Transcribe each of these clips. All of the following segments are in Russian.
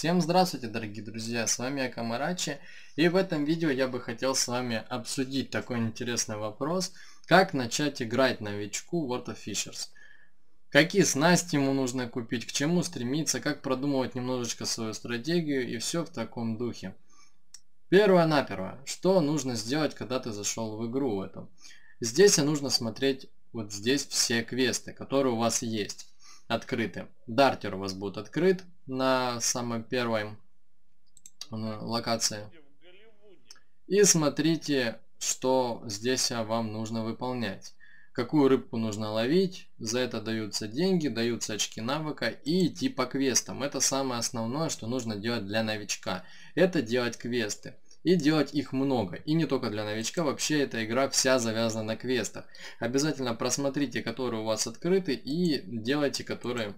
Всем здравствуйте, дорогие друзья, с вами Акамарачи, и в этом видео я бы хотел с вами обсудить такой интересный вопрос, как начать играть новичку в World of Fishers. Какие снасти ему нужно купить, к чему стремиться, как продумывать немножечко свою стратегию и все в таком духе. Первое-наперво, что нужно сделать, когда ты зашел в игру в этом. Здесь нужно смотреть вот здесь все квесты, которые у вас есть. Открыты. Дартер у вас будет открыт на самой первой локации. И смотрите, что здесь вам нужно выполнять. Какую рыбку нужно ловить. За это даются деньги, даются очки навыка и идти по квестам. Это самое основное, что нужно делать для новичка. Это делать квесты. И делать их много. И не только для новичка. Вообще эта игра вся завязана на квестах. Обязательно просмотрите, которые у вас открыты. И делайте, которые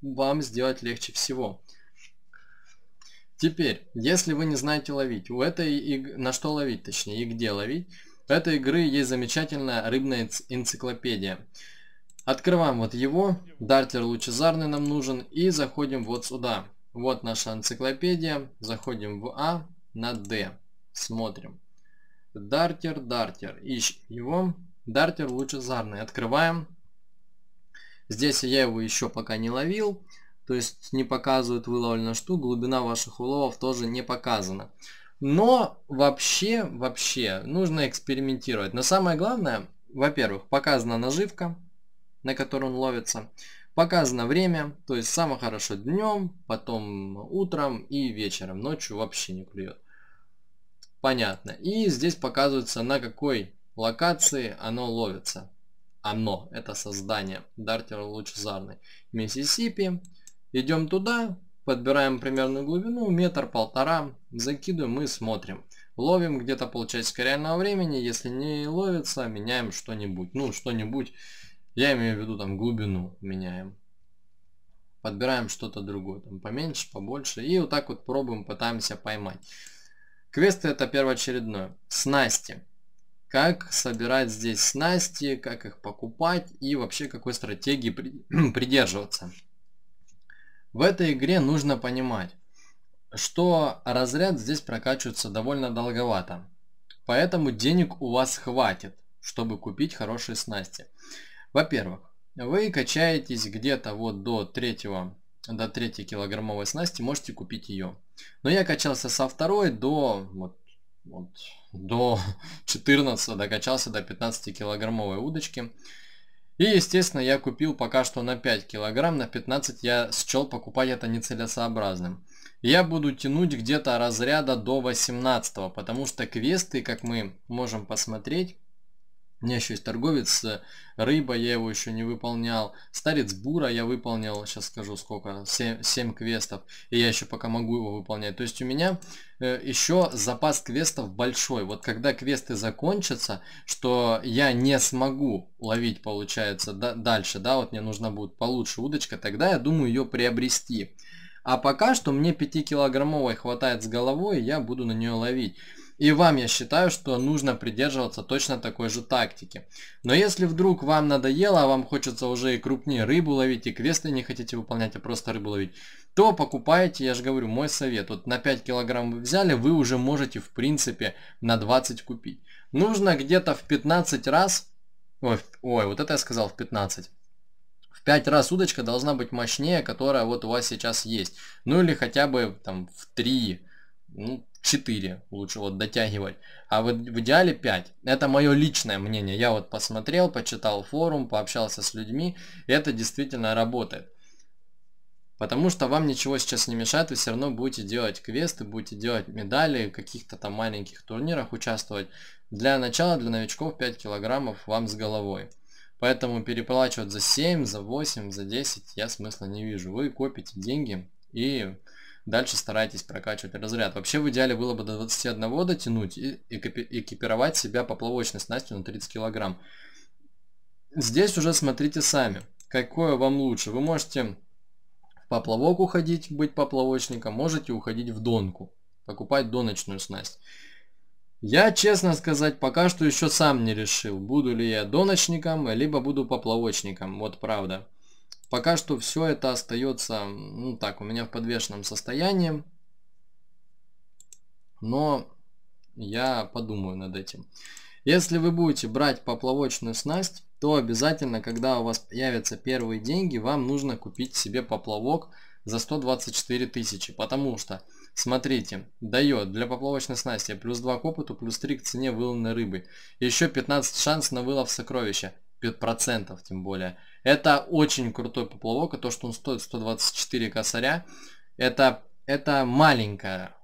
вам сделать легче всего. Теперь, если вы не знаете ловить. На что ловить, точнее, и где ловить. У этой игры есть замечательная рыбная энциклопедия. Открываем вот его. Дартер лучезарный нам нужен. И заходим вот сюда. Вот наша энциклопедия. Заходим в А. На D. Смотрим. Дартер. Ищем его. Дартер лучезарный. Открываем. Здесь я его еще пока не ловил. То есть не показывает выловленную штуку. Глубина ваших уловов тоже не показана. Но вообще нужно экспериментировать. Но самое главное, во-первых, показана наживка, на которой он ловится. Показано время, то есть самое хорошо днем, потом утром и вечером. Ночью вообще не клюет. Понятно. И здесь показывается, на какой локации оно ловится. Оно, это создание. Дартер лучезарный. Миссисипи. Идем туда, подбираем примерную глубину, метр-полтора, закидываем и смотрим. Ловим где-то полчасика реального времени, если не ловится, меняем что-нибудь. Ну, что-нибудь... Я имею в виду там глубину меняем. Подбираем что-то другое. Там поменьше, побольше. И вот так вот пробуем, пытаемся поймать. Квесты это первоочередное. Снасти. Как собирать здесь снасти, как их покупать и вообще какой стратегии придерживаться. В этой игре нужно понимать, что разряд здесь прокачивается довольно долговато. Поэтому денег у вас хватит, чтобы купить хорошие снасти. Во-первых, вы качаетесь где-то вот до 3 килограммовой снасти, можете купить ее. Но я качался со 2 до, до 14, докачался до 15 килограммовой удочки. И, естественно, я купил пока что на 5 килограмм, на 15 я счел покупать это нецелесообразным. Я буду тянуть где-то разряда до 18, потому что квесты, как мы можем посмотреть... У меня еще есть торговец, рыба, я его еще не выполнял. Старец Бура я выполнил, сейчас скажу сколько, 7 квестов. И я еще пока могу его выполнять. То есть у меня еще запас квестов большой. Вот когда квесты закончатся, что я не смогу ловить, получается, дальше, да, вот мне нужна будет получше удочка, тогда я думаю ее приобрести. А пока что мне 5-килограммовой хватает с головой, я буду на нее ловить. И вам, я считаю, что нужно придерживаться точно такой же тактики. Но если вдруг вам надоело, а вам хочется уже и крупнее рыбу ловить, и квесты не хотите выполнять, а просто рыбу ловить, то покупайте, я же говорю, мой совет. Вот на 5 килограмм вы взяли, вы уже можете, в принципе, на 20 купить. Нужно где-то в 15 раз... Ой, вот это я сказал, в 15. В 5 раз удочка должна быть мощнее, которая вот у вас сейчас есть. Ну или хотя бы там в 3... 4 лучше вот дотягивать, а вот в идеале 5. Это мое личное мнение. Я вот посмотрел, почитал форум, пообщался с людьми. Это действительно работает. Потому что вам ничего сейчас не мешает, вы все равно будете делать квесты, будете делать медали, в каких-то там маленьких турнирах участвовать. Для начала, для новичков 5 килограммов вам с головой. Поэтому переплачивать за 7, за 8, за 10 я смысла не вижу. Вы копите деньги и... Дальше старайтесь прокачивать разряд. Вообще в идеале было бы до 21 дотянуть и экипировать себя поплавочной снастью на 30 килограмм. Здесь уже смотрите сами, какое вам лучше. Вы можете в поплавок уходить, быть поплавочником, можете уходить в донку, покупать доночную снасть. Я, честно сказать, пока что еще сам не решил, буду ли я доночником, либо буду поплавочником. Вот правда. Пока что все это остается, ну так, у меня в подвешенном состоянии. Но я подумаю над этим. Если вы будете брать поплавочную снасть, то обязательно, когда у вас появятся первые деньги, вам нужно купить себе поплавок за 124 тысячи. Потому что, смотрите, дает для поплавочной снасти плюс 2 к опыту, плюс 3 к цене выловленной рыбы. Еще 15 шанс на вылов сокровища. 5% тем более. Это очень крутой поплавок. И то, что он стоит 124 косаря, это маленькая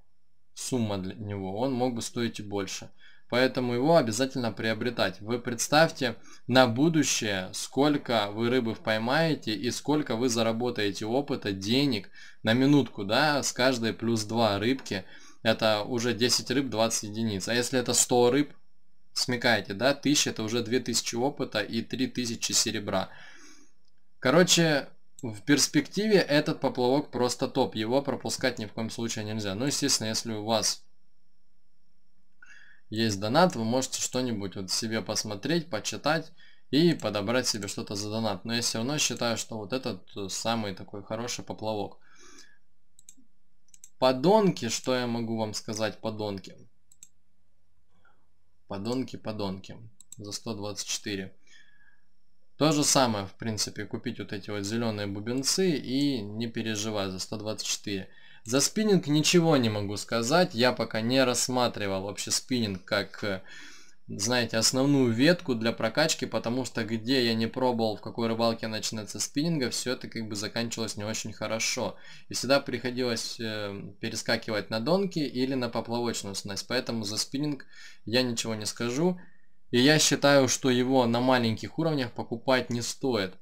сумма для него. Он мог бы стоить и больше. Поэтому его обязательно приобретать. Вы представьте на будущее, сколько вы рыбы поймаете и сколько вы заработаете опыта, денег на минутку, да, с каждой плюс 2 рыбки. Это уже 10 рыб, 20 единиц. А если это 100 рыб, смекаете, да, 1000 это уже 2000 опыта и 3000 серебра. Короче, в перспективе этот поплавок просто топ. Его пропускать ни в коем случае нельзя. Ну, естественно, если у вас есть донат, вы можете что-нибудь вот себе посмотреть, почитать и подобрать себе что-то за донат. Но я все равно считаю, что вот этот самый такой хороший поплавок. Подонки, что я могу вам сказать, подонки? Подонки. За 124. То же самое, в принципе, купить вот эти вот зеленые бубенцы и не переживай за 124. За спиннинг ничего не могу сказать, я пока не рассматривал вообще спиннинг как, знаете, основную ветку для прокачки, потому что где я не пробовал, в какой рыбалке начинается спиннинга, все это как бы заканчивалось не очень хорошо. И всегда приходилось перескакивать на донки или на поплавочную снасть, поэтому за спиннинг я ничего не скажу. И я считаю, что его на маленьких уровнях покупать не стоит.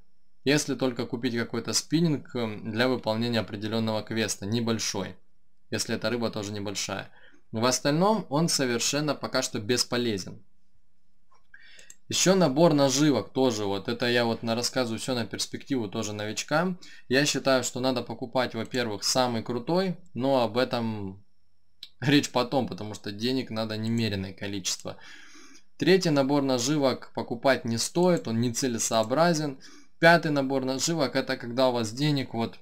Если только купить какой-то спиннинг для выполнения определенного квеста, небольшой. Если эта рыба тоже небольшая. В остальном он совершенно пока что бесполезен. Еще набор наживок тоже. Вот это я вот рассказываю все на перспективу тоже новичкам. Я считаю, что надо покупать, во-первых, самый крутой, но об этом речь потом, потому что денег надо немереное количество. Третий набор наживок покупать не стоит, он нецелесообразен. Пятый набор наживок — это когда у вас денег вот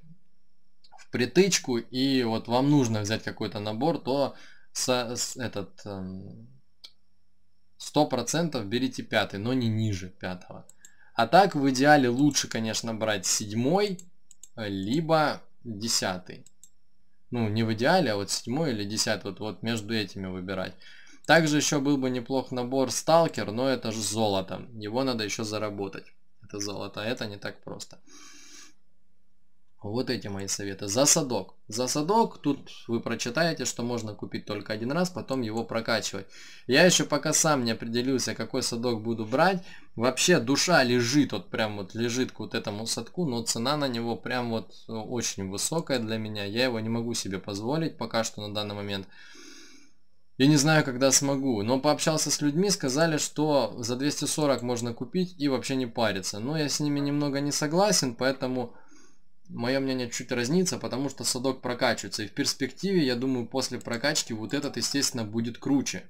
в притычку и вот вам нужно взять какой-то набор, то этот 100% берите пятый, но не ниже пятого. А так в идеале лучше, конечно, брать седьмой, либо десятый. Ну, не в идеале, а вот седьмой или десятый, вот между этими выбирать. Также еще был бы неплох набор сталкер, но это же золото, его надо еще заработать. Это золото, это не так просто. Вот эти мои советы. Засадок. Засадок, тут вы прочитаете, что можно купить только один раз, потом его прокачивать. Я еще пока сам не определился, какой садок буду брать. Вообще душа лежит, вот прям вот лежит к вот этому садку, но цена на него прям вот очень высокая для меня. Я его не могу себе позволить пока что на данный момент. Я не знаю, когда смогу, но пообщался с людьми, сказали, что за 240 можно купить и вообще не париться. Но я с ними немного не согласен, поэтому мое мнение чуть разнится, потому что садок прокачивается. И в перспективе, я думаю, после прокачки вот этот, естественно, будет круче.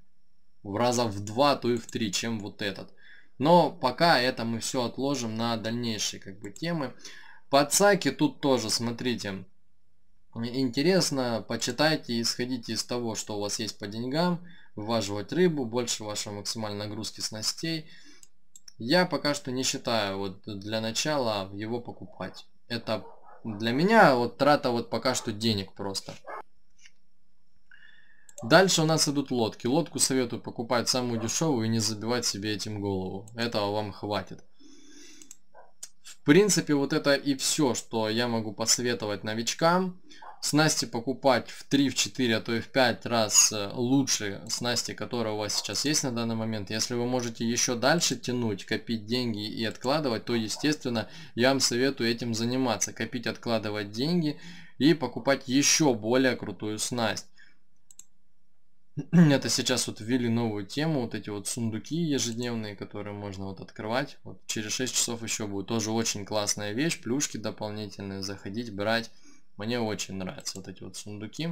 В раза в 2, то и в 3, чем вот этот. Но пока это мы все отложим на дальнейшие как бы темы. Подсаки тут тоже, смотрите. Интересно, почитайте и исходите из того, что у вас есть по деньгам, вваживать рыбу, больше вашей максимальной нагрузки снастей. Я пока что не считаю вот для начала его покупать. Это для меня вот трата вот пока что денег просто. Дальше у нас идут лодки. Лодку советую покупать самую дешевую и не забивать себе этим голову. Этого вам хватит. В принципе, вот это и все, что я могу посоветовать новичкам. Снасти покупать в 3, в 4, а то и в 5 раз лучше снасти, которые у вас сейчас есть на данный момент. Если вы можете еще дальше тянуть, копить деньги и откладывать, то, естественно, я вам советую этим заниматься. Копить, откладывать деньги и покупать еще более крутую снасть. Это сейчас вот ввели новую тему, вот эти вот сундуки ежедневные, которые можно вот открывать. Вот через 6 часов еще будет. Тоже очень классная вещь, плюшки дополнительные, заходить, брать. Мне очень нравятся вот эти вот сундуки.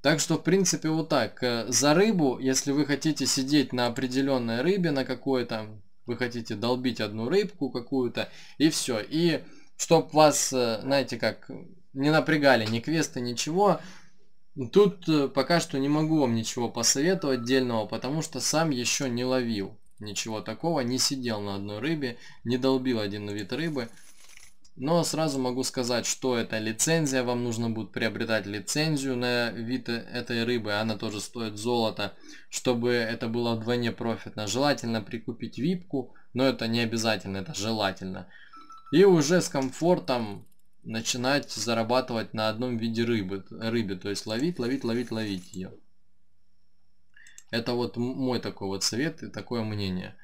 Так что, в принципе, вот так. За рыбу, если вы хотите сидеть на определенной рыбе, на какой-то, вы хотите долбить одну рыбку какую-то, и все. И чтобы вас, знаете, как не напрягали ни квесты, ничего, тут пока что не могу вам ничего посоветовать дельного, потому что сам еще не ловил ничего такого, не сидел на одной рыбе, не долбил один вид рыбы. Но сразу могу сказать, что это лицензия, вам нужно будет приобретать лицензию на вид этой рыбы, она тоже стоит золото, чтобы это было вдвойне профитно. Желательно прикупить випку, но это не обязательно, это желательно. И уже с комфортом начинать зарабатывать на одном виде рыбы, то есть ловить ее. Это вот мой такой вот совет и такое мнение.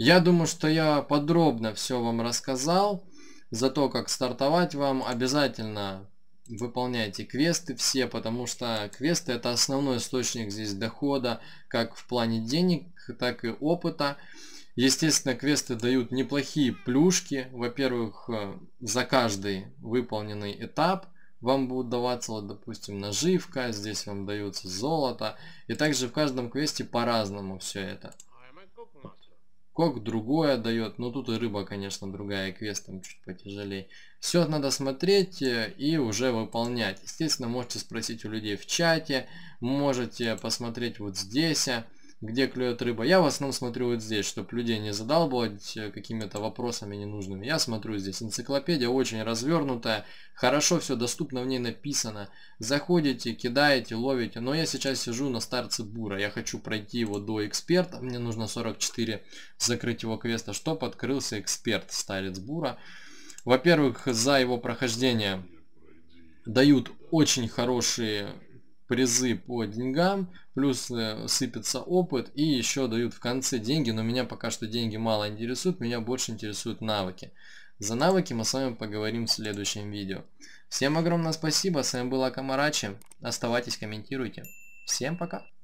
Я думаю, что я подробно все вам рассказал за то, как стартовать вам. Обязательно выполняйте квесты все, потому что квесты это основной источник здесь дохода, как в плане денег, так и опыта. Естественно, квесты дают неплохие плюшки. Во-первых, за каждый выполненный этап вам будут даваться, вот, допустим, наживка, здесь вам дается золото. И также в каждом квесте по-разному все это. Кок другое дает, но тут и рыба, конечно, другая, и квест там чуть потяжелее. Все надо смотреть и уже выполнять. Естественно, можете спросить у людей в чате, можете посмотреть вот здесь, где клюет рыба. Я в основном смотрю вот здесь, чтобы людей не задалбывать какими-то вопросами ненужными. Я смотрю здесь, энциклопедия очень развернутая, хорошо все доступно, в ней написано. Заходите, кидаете, ловите. Но я сейчас сижу на Старце Бура, я хочу пройти его до эксперта, мне нужно 44 закрыть его квеста, чтоб открылся эксперт Старец Бура. Во-первых, за его прохождение дают очень хорошие призы по деньгам, плюс сыпется опыт, и еще дают в конце деньги, но меня пока что деньги мало интересуют, меня больше интересуют навыки. За навыки мы с вами поговорим в следующем видео. Всем огромное спасибо, с вами был Акамарачи, оставайтесь, комментируйте. Всем пока!